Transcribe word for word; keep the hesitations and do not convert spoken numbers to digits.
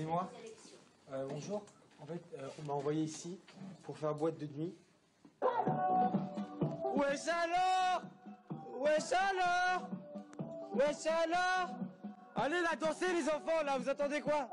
Excusez-moi. Euh, bonjour. En fait, euh, on m'a envoyé ici pour faire boîte de nuit. Wesh alors? Wesh alors? Wesh alors? Allez la danser les enfants là, vous attendez quoi?